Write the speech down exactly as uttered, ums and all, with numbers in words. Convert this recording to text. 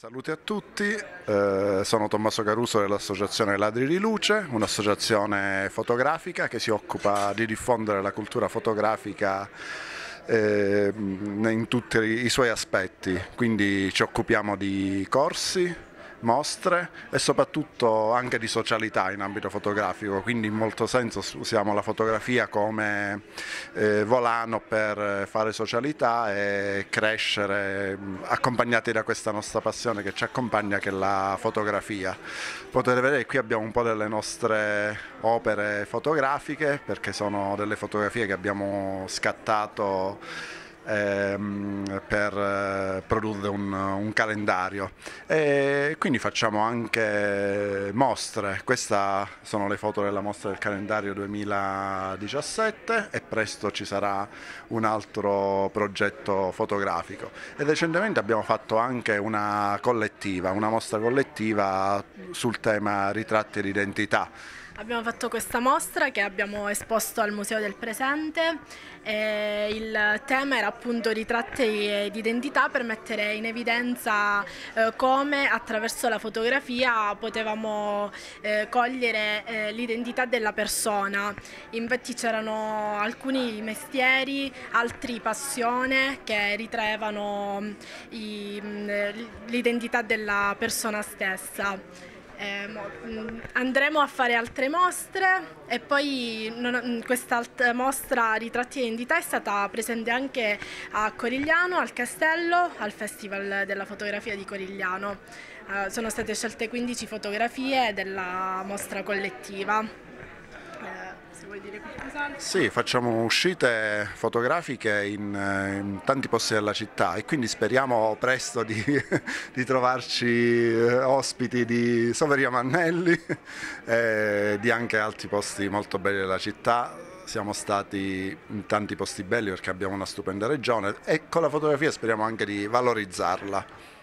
Salute a tutti, eh, sono Tommaso Caruso dell'associazione Ladri di Luce, un'associazione fotografica che si occupa di diffondere la cultura fotografica eh, in tutti i suoi aspetti, quindi ci occupiamo di corsi, mostre e soprattutto anche di socialità in ambito fotografico, quindi in molto senso usiamo la fotografia come eh, volano per fare socialità e crescere accompagnati da questa nostra passione che ci accompagna, che è la fotografia. Potete vedere qui abbiamo un po' delle nostre opere fotografiche, perché sono delle fotografie che abbiamo scattato per produrre un, un calendario, e quindi facciamo anche mostre. Queste sono le foto della mostra del calendario duemiladiciassette e presto ci sarà un altro progetto fotografico, e recentemente abbiamo fatto anche una collettiva, una mostra collettiva sul tema ritratti di identità. Abbiamo fatto questa mostra che abbiamo esposto al Museo del Presente, e il tema era appunto ritratti di identità per mettere in evidenza eh, come attraverso la fotografia potevamo eh, cogliere eh, l'identità della persona. Infatti c'erano alcuni mestieri, altri passione che ritraevano l'identità della persona stessa. Eh, andremo a fare altre mostre e poi non, questa mostra Ritratti e Identità è stata presente anche a Corigliano, al Castello, al Festival della Fotografia di Corigliano. Eh, sono state scelte quindici fotografie della mostra collettiva. Eh, Se vuoi dire qualcosa? Sì, facciamo uscite fotografiche in, in tanti posti della città e quindi speriamo presto di, di trovarci ospiti di Soveria Mannelli e di anche altri posti molto belli della città. Siamo stati in tanti posti belli perché abbiamo una stupenda regione e con la fotografia speriamo anche di valorizzarla.